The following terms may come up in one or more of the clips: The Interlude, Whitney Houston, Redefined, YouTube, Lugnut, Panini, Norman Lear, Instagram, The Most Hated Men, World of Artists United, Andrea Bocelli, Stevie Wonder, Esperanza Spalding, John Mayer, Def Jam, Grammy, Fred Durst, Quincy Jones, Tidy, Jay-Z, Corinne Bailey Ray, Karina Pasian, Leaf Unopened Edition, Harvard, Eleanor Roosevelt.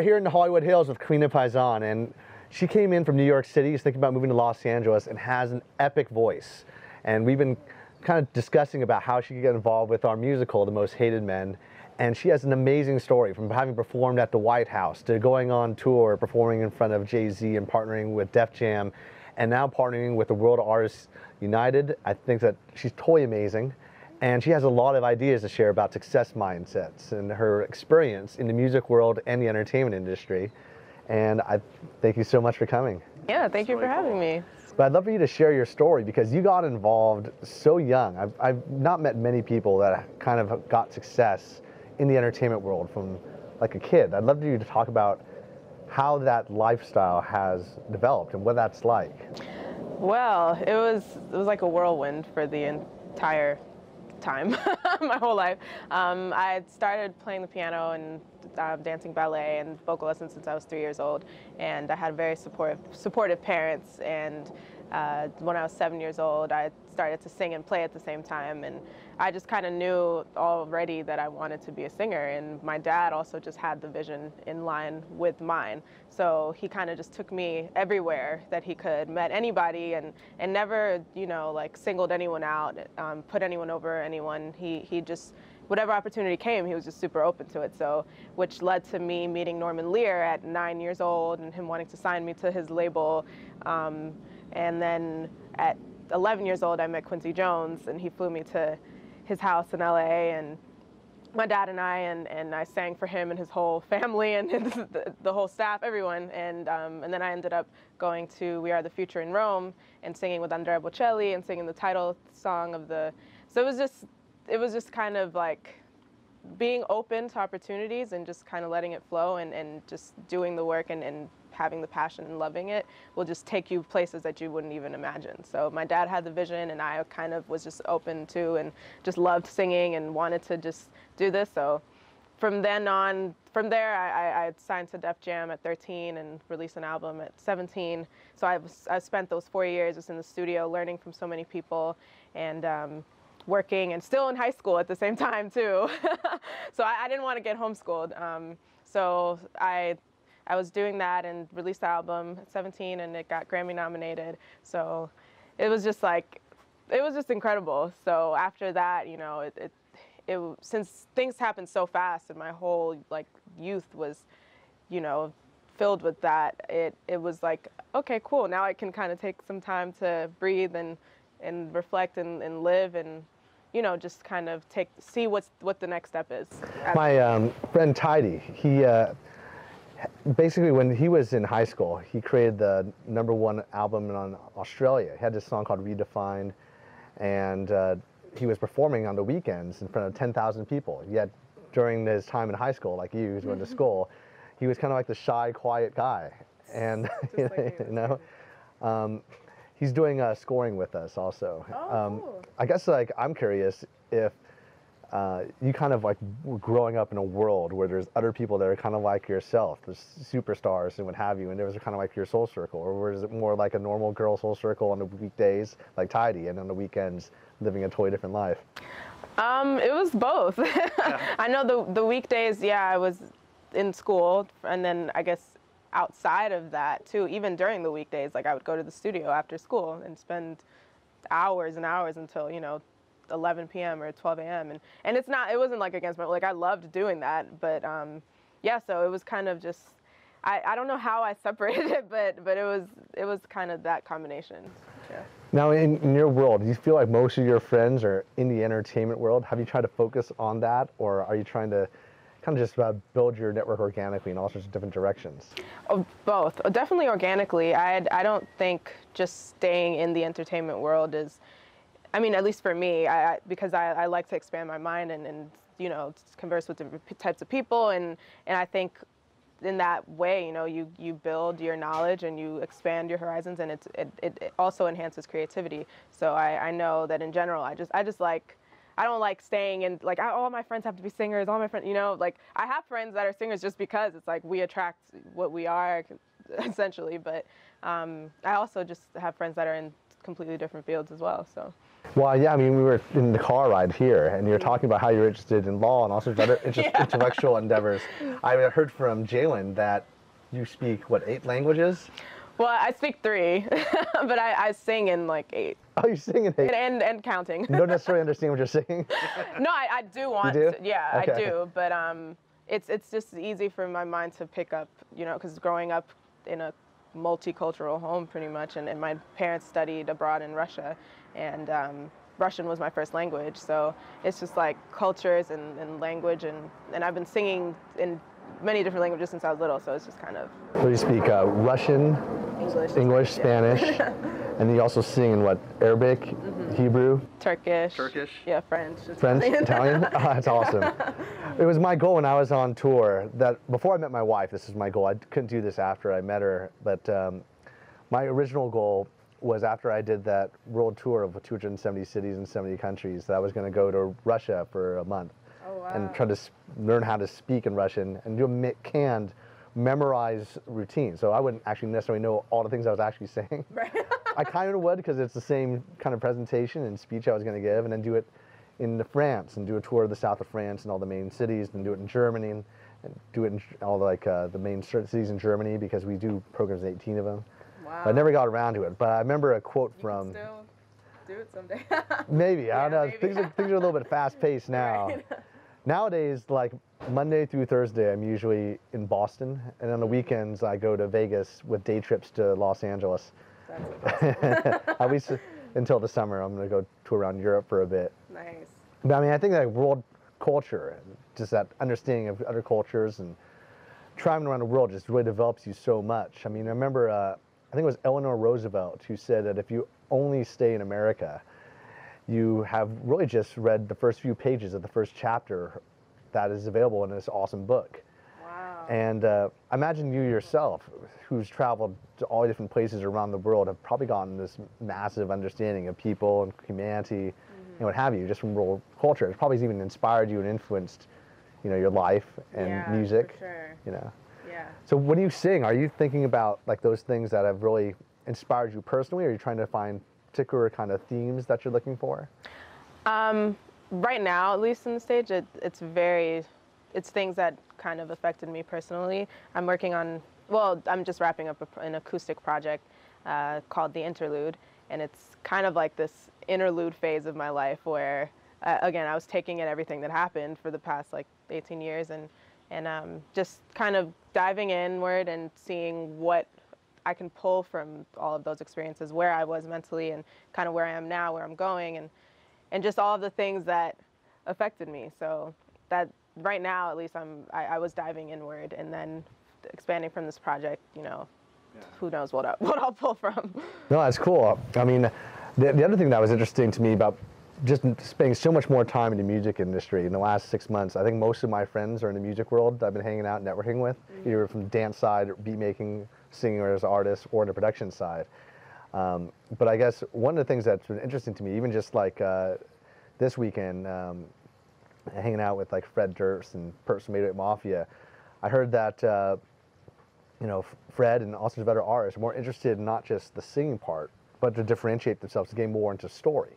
we're here in the Hollywood Hills with Karina Pasian, and she came in from New York City, is thinking about moving to Los Angeles, and has an epic voice. And we've been kind of discussing about how she could get involved with our musical, The Most Hated Men. And she has an amazing story, from having performed at the White House to going on tour, performing in front of Jay-Z and partnering with Def Jam, and now partnering with the World of Artists United. I think that she's totally amazing. And she has a lot of ideas to share about success mindsets and her experience in the music world and the entertainment industry. And I thank you so much for coming. Yeah, thank you for having me. But I'd love for you to share your story, because you got involved so young. I've not met many people that kind of got success in the entertainment world from like a kid. I'd love for you to talk about how that lifestyle has developed and what that's like. Well, it was like a whirlwind for the entire time, my whole life. I had started playing the piano and dancing ballet and vocal lessons since I was 3 years old, and I had very supportive parents. And when I was 7 years old, I started to sing and play at the same time, and I just kind of knew already that I wanted to be a singer. And my dad also just had the vision in line with mine, so he kind of just took me everywhere that he could, met anybody, and never, you know, like singled anyone out, put anyone over anyone. He just, whatever opportunity came, he was just super open to it. So, which led to me meeting Norman Lear at 9 years old and him wanting to sign me to his label. And then at 11 years old, I met Quincy Jones, and he flew me to his house in LA, and my dad and I sang for him and his whole family and the whole staff, everyone. And then I ended up going to We Are the Future in Rome and singing with Andrea Bocelli and singing the title song of the, so it was just kind of like being open to opportunities and just kind of letting it flow, and just doing the work and having the passion and loving it will just take you places that you wouldn't even imagine. So my dad had the vision, and I kind of was just open to and just loved singing and wanted to just do this. So from there I signed to Def Jam at 13 and released an album at 17. So I spent those 4 years just in the studio learning from so many people, and working, and still in high school at the same time too. So I didn't want to get homeschooled. So I was doing that and released the album at 17, and it got Grammy nominated. So it was just incredible. So after that, you know, since things happened so fast and my whole like youth was, you know, filled with that, it was like, okay, cool. Now I can kind of take some time to breathe and reflect and live, and you know, just kind of see what the next step is. My friend Tidy, he basically, when he was in high school, he created the #1 album in Australia. He had this song called Redefined, and he was performing on the weekends in front of 10,000 people. Yet during his time in high school, like you, he was going to school, he was kind of like the shy, quiet guy, and you know. He's doing scoring with us also. Oh. I guess like I'm curious if you kind of like growing up in a world where there's other people that are kind of like yourself, the superstars and what have you, and those are kind of like your soul circle, or was it more like a normal girl soul circle on the weekdays like Tidy, and on the weekends living a totally different life? It was both. Yeah. I know the weekdays, yeah, I was in school, and then I guess outside of that too, even during the weekdays, like I would go to the studio after school and spend hours and hours until, you know, 11 p.m. or 12 a.m. And it wasn't like against my, like I loved doing that, but yeah, so it was kind of just, I don't know how I separated it, but it was kind of that combination. Yeah. Now in your world, do you feel like most of your friends are in the entertainment world? Have you tried to focus on that, or are you trying to kind of just build your network organically in all sorts of different directions? Oh, both. Oh, definitely organically. I don't think just staying in the entertainment world is, I mean, at least for me, because I like to expand my mind and you know, converse with different types of people, and I think in that way, you know, you build your knowledge and you expand your horizons, and it also enhances creativity. So I know that in general, I just like, I don't like staying in, like, all my friends have to be singers, all my friends, you know, like, I have friends that are singers just because it's like we attract what we are, essentially, but I also just have friends that are in completely different fields as well. So. Well, yeah, I mean, we were in the car ride here, and you were talking about how you're interested in law and all sorts of other intellectual endeavors. I heard from Jalen that you speak, what, 8 languages? Well, I speak 3, but I sing in like 8. Oh, you sing in 8? And counting. You don't necessarily understand what you're singing? No, I do want to. Yeah, okay. I do, but it's just easy for my mind to pick up, you know, because growing up in a multicultural home pretty much, and my parents studied abroad in Russia, and Russian was my first language, so it's just like cultures and language, and I've been singing in many different languages since I was little, so it's just kind of... So you speak Russian, English, Spanish, yeah. And you also sing in what, Arabic, Hebrew? Turkish. Yeah, French, Italian? That's awesome. It was my goal when I was on tour that before I met my wife, this is my goal. I couldn't do this after I met her, but my original goal was after I did that world tour of 270 cities and 70 countries that I was going to go to Russia for a month. Oh, wow. And try to learn how to speak in Russian and do a canned, memorized routine. So I wouldn't actually necessarily know all the things I was actually saying. Right. I kind of would because it's the same kind of presentation and speech I was going to give, and then do it in France and do a tour of the south of France and all the main cities, and do it in Germany and do it in all like the main cities in Germany because we do programs in 18 of them. Wow. I never got around to it, but I remember a quote from... You can still do it someday. Maybe, yeah, I don't know. Maybe. Things are a little bit fast-paced now. Right. Nowadays, like Monday through Thursday, I'm usually in Boston, and on the weekends, I go to Vegas with day trips to Los Angeles. That's at least until the summer, I'm going to go tour around Europe for a bit. Nice. But I mean, I think that world culture, just that understanding of other cultures and traveling around the world just really develops you so much. I mean, I remember... I think it was Eleanor Roosevelt who said that if you only stay in America, you have really just read the first few pages of the first chapter that is available in this awesome book. Wow. And imagine you yourself, who's traveled to all different places around the world, have probably gotten this massive understanding of people and humanity and what have you, just from world culture. It's probably even inspired you and influenced, you know, your life and music. For sure. You know. Yeah. So when you sing, are you thinking about like those things that have really inspired you personally, or are you trying to find particular kind of themes that you're looking for? Right now, at least in the stage, it's things that kind of affected me personally. I'm working on, well, I'm just wrapping up an acoustic project called The Interlude, and it's kind of like this interlude phase of my life where, again, I was taking in everything that happened for the past like 18 years and just kind of diving inward and seeing what I can pull from all of those experiences, where I was mentally and kind of where I am now, where I'm going, and just all of the things that affected me. So that right now, at least, I was diving inward, and then expanding from this project, you know, who knows what I'll pull from. No, that's cool. I mean, the other thing that was interesting to me about just spending so much more time in the music industry in the last 6 months. I think most of my friends are in the music world that I've been hanging out and networking with, either from dance side, or beat making, singing as artists, or the production side. But I guess one of the things that's been interesting to me, even just like this weekend, hanging out with like Fred Durst and Personated Mafia, I heard that you know, Fred and also other artists are more interested in not just the singing part, but to differentiate themselves, to get more into story.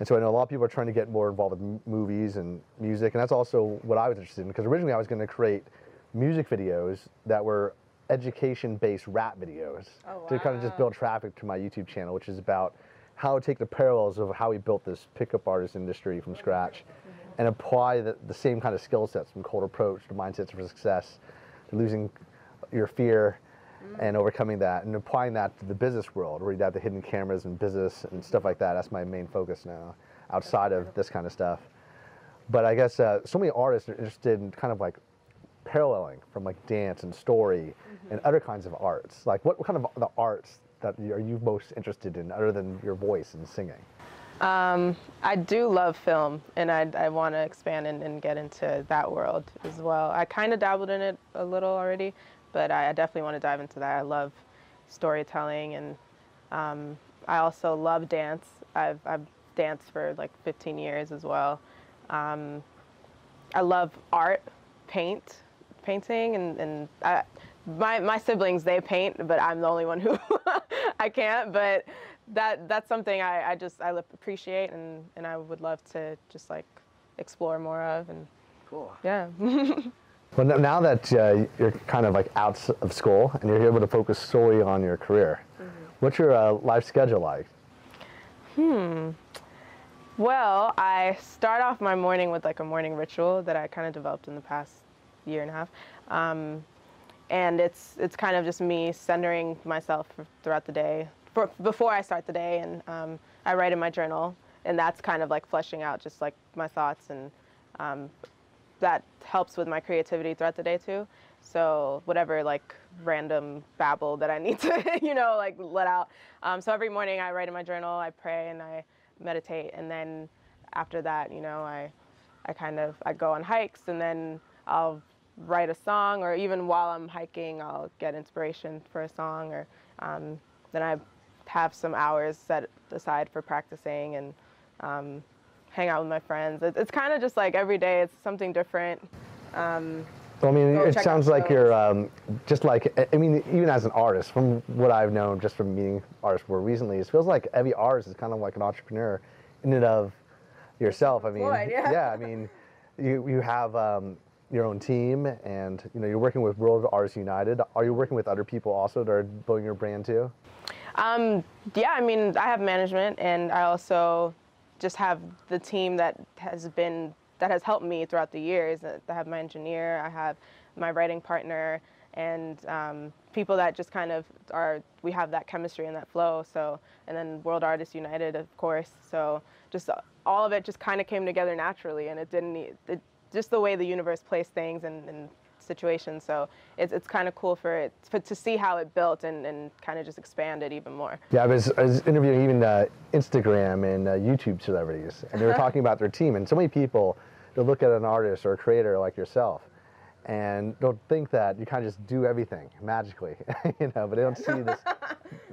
And so I know a lot of people are trying to get more involved with movies and music, and that's also what I was interested in, because originally I was going to create music videos that were education-based rap videos to kind of just build traffic to my YouTube channel, which is about how to take the parallels of how we built this pickup artist industry from scratch and apply the same kind of skill sets, from cold approach to mindsets for success, to losing your fear and overcoming that, and applying that to the business world, where you have the hidden cameras and business and stuff like that. That's my main focus now, outside of this kind of stuff. But I guess so many artists are interested in kind of like paralleling from like dance and story and other kinds of arts. Like what kind of the arts that are you most interested in, other than your voice and singing? I do love film, and I want to expand and get into that world as well. I kind of dabbled in it a little already, but I definitely want to dive into that. I love storytelling, and I also love dance. I've danced for like 15 years as well. I love art, painting, and my siblings, they paint, but I'm the only one who I can't. But that's something I appreciate and I would love to just like explore more of. And cool. Yeah. Well, now that you're kind of like out of school and you're able to focus solely on your career, what's your life schedule like? Well, I start off my morning with like a morning ritual that I kind of developed in the past year and a half. And it's kind of just me centering myself throughout the day, before I start the day. And I write in my journal, and that's kind of like fleshing out just like my thoughts, and that helps with my creativity throughout the day too. So whatever like random babble that I need to, you know, like let out. So every morning I write in my journal, I pray, and I meditate, and then after that, you know, I go on hikes, and then I'll write a song, or even while I'm hiking I'll get inspiration for a song, or then I have some hours set aside for practicing, and hang out with my friends. It's kind of just like every day it's something different. Well, I mean, it sounds like you're just like, I mean, even as an artist, from what I've known just from meeting artists more recently, it feels like every artist is kind of like an entrepreneur in and of yourself. I mean, yeah, I mean, you have your own team, and, you know, you're working with World of Artists United. Are you working with other people also that are building your brand too? Yeah, I mean, I have management, and I also just have the team that has helped me throughout the years. I have my engineer, I have my writing partner, and people that just kind of we have that chemistry and that flow. So, and then World Artists United, of course. So just all of it just kind of came together naturally, and it just the way the universe placed things and situations. So it's kind of cool to see how it built and kind of just expanded even more. Yeah, I was interviewing even Instagram and YouTube celebrities, and they were talking about their team, and so many people, they'll look at an artist or a creator like yourself and they'll think that you kind of just do everything magically, you know, but they don't see this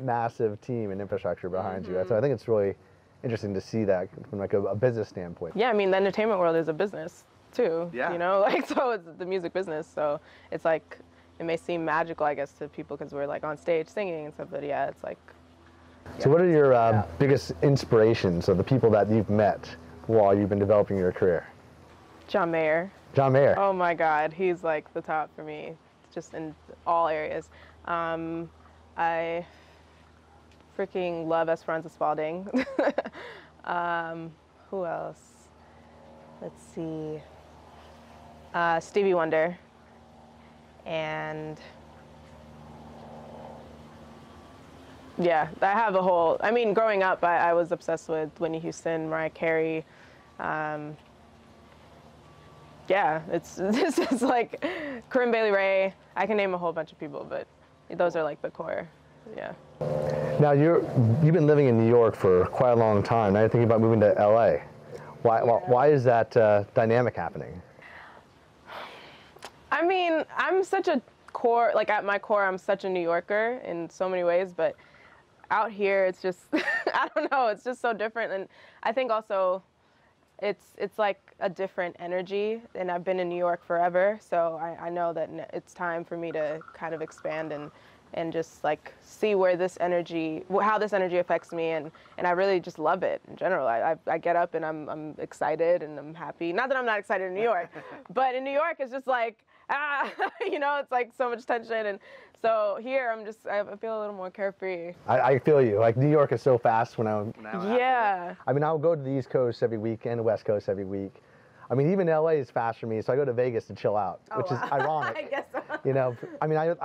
massive team and infrastructure behind you. So I think it's really interesting to see that from like a business standpoint. Yeah, I mean, the entertainment world is a business too, you know, like, so it's the music business, so it's like, it may seem magical, I guess, to people because we're like on stage singing and stuff, but yeah, it's like. Yeah. So what are your biggest inspirations of the people that you've met while you've been developing your career? John Mayer. John Mayer. Oh my God, he's like the top for me, just in all areas. I freaking love Esperanza Spalding. Who else? Let's see. Stevie Wonder, and yeah, I have a whole, I mean, growing up, I was obsessed with Whitney Houston, Mariah Carey. Yeah, it's like Corinne Bailey Ray. I can name a whole bunch of people, but those are like the core, yeah. Now, you've been living in New York for quite a long time. Now you're thinking about moving to LA. Why is that dynamic happening? I mean, I'm such a core, like at my core, I'm such a New Yorker in so many ways, but out here, it's just, I don't know, it's just so different. And I think also it's like a different energy, and I've been in New York forever. So I know that it's time for me to kind of expand and just like see where this energy, how this energy affects me, and I really just love it in general. I get up and I'm excited and I'm happy. Not that I'm not excited in New York, but in New York, it's just like, you know, it's like so much tension, and so here I feel a little more carefree. I feel you. Like, New York is so fast when I'm yeah. I mean, I'll go to the East Coast every week and the West Coast every week. I mean, even LA is fast for me, so I go to Vegas to chill out, which is ironic. I guess so. You know, I mean,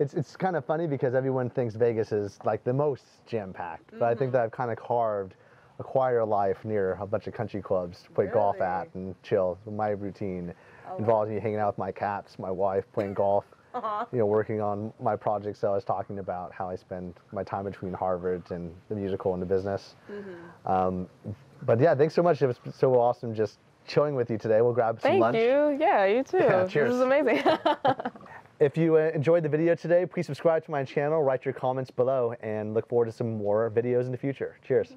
it's kind of funny because everyone thinks Vegas is like the most jam-packed, but I think that I've kind of carved a quieter life near a bunch of country clubs to play golf at and chill. My routine involves me hanging out with my cats, my wife, playing golf, you know, working on my projects that I was talking about, how I spend my time between Harvard and the musical and the business. But yeah, thanks so much. It was so awesome just chilling with you today. We'll grab some lunch. Thank you. Yeah, you too. Yeah, cheers. This is amazing. If you enjoyed the video today, please subscribe to my channel, write your comments below, and look forward to some more videos in the future. Cheers.